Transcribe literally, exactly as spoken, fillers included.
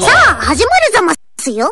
さあ始まるざますよ。